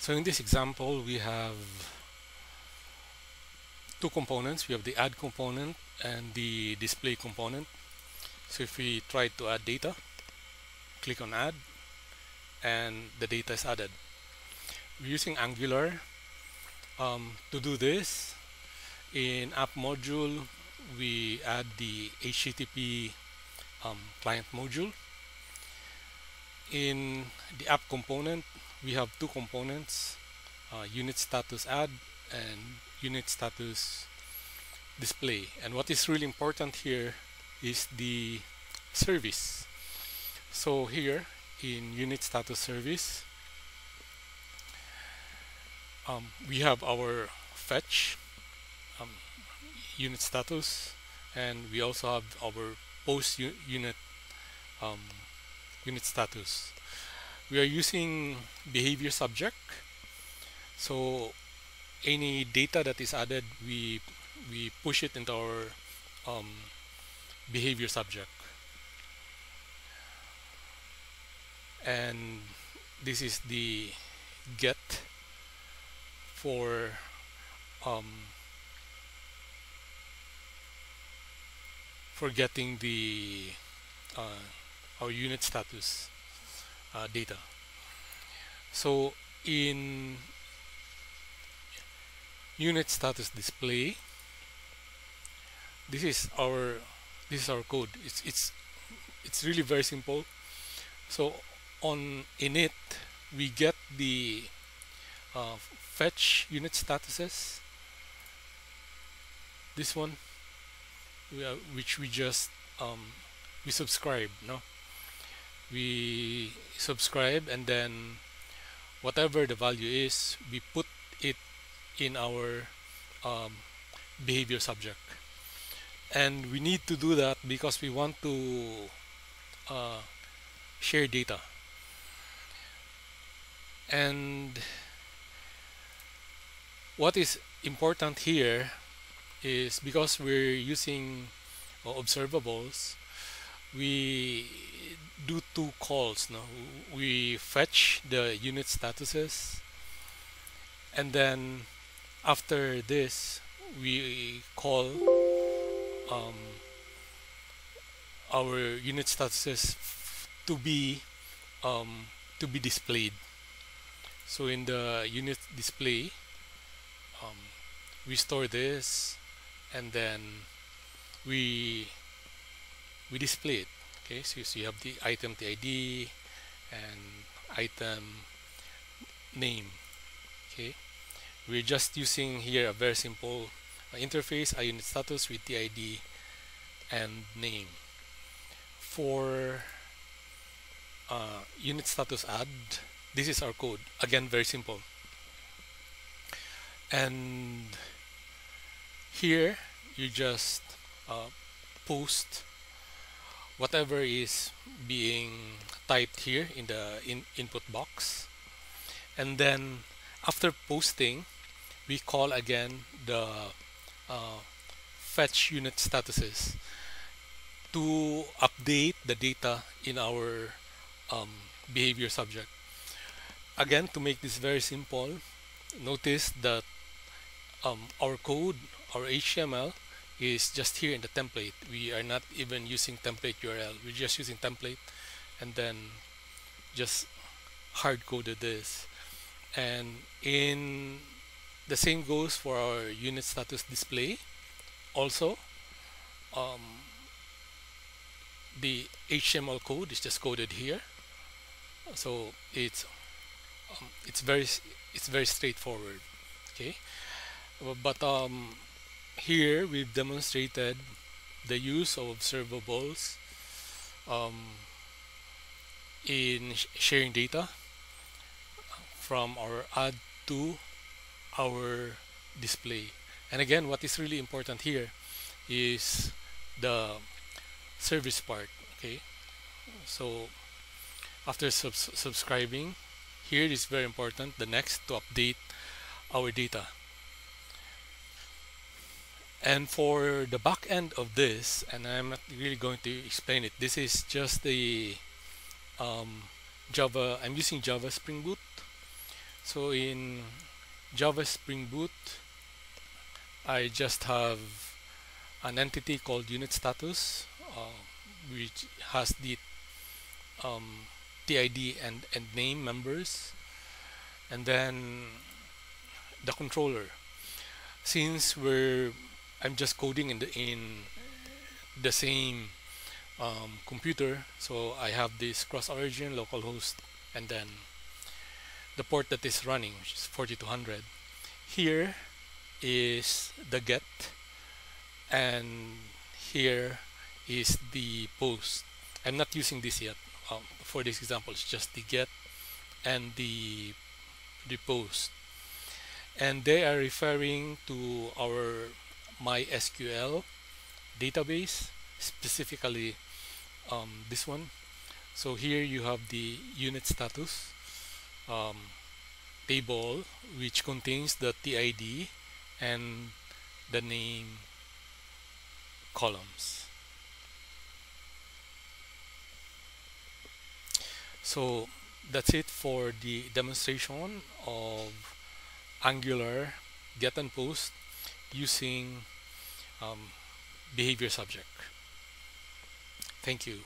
So in this example, we have two components. We have the add component and the display component. So if we try to add data, click on add, and the data is added. We're using Angular to do this. In app module, we add the HTTP client module. In the app component, we have two components, Unit Status Add and Unit Status Display. And what is really important here is the service. So here in Unit Status Service, we have our fetch unit status, and we also have our post unit unit status. We are using behavior subject, so any data that is added, we push it into our behavior subject, and this is the get for getting the our unit status data. So in unit status display, this is our code. It's really very simple. So in it we get the fetch unit statuses. This one, which we just we subscribe. No, we subscribe, and then whatever the value is, we put it in our behavior subject. And we need to do that because we want to share data. And what is important here is, because we're using observables, we do two calls. No, we fetch the unit statuses, and then after this we call our unit statuses to be displayed. So in the unit display, we store this, and then we display it. Okay, so you have the item TID and item name. Okay, we're just using here a very simple interface, a unit status with TID and name. For unit status add, this is our code. Again, very simple. And here you just post whatever is being typed here in the input box, and then after posting we call again the fetch unit statuses to update the data in our behavior subject. Again, to make this very simple, notice that our code, our HTML, is just here in the template. We are not even using template URL. We're just using template, and then just hard-coded this. And in the same goes for our unit status display. Also, the HTML code is just coded here, so it's very straightforward. Okay, but here we've demonstrated the use of observables in sharing data from our add to our display. And again, what is really important here is the service part. Okay, so after subscribing, here is very important, the next, to update our data. And for the back end of this, and I'm not really going to explain it, this is just the I'm using Java Spring Boot So in Java Spring Boot, I just have an entity called Unit Status, which has the TID and name members, and then the controller. Since I'm just coding in the same computer, so I have this cross origin localhost and then the port that is running, which is 4200. Here is the get, and here is the post. I'm not using this yet for this example. It's just the get and the post, and they are referring to our MySQL database, specifically this one. So here you have the unit status table, which contains the TID and the name columns. So that's it for the demonstration of Angular get and post using BehaviorSubject. Thank you.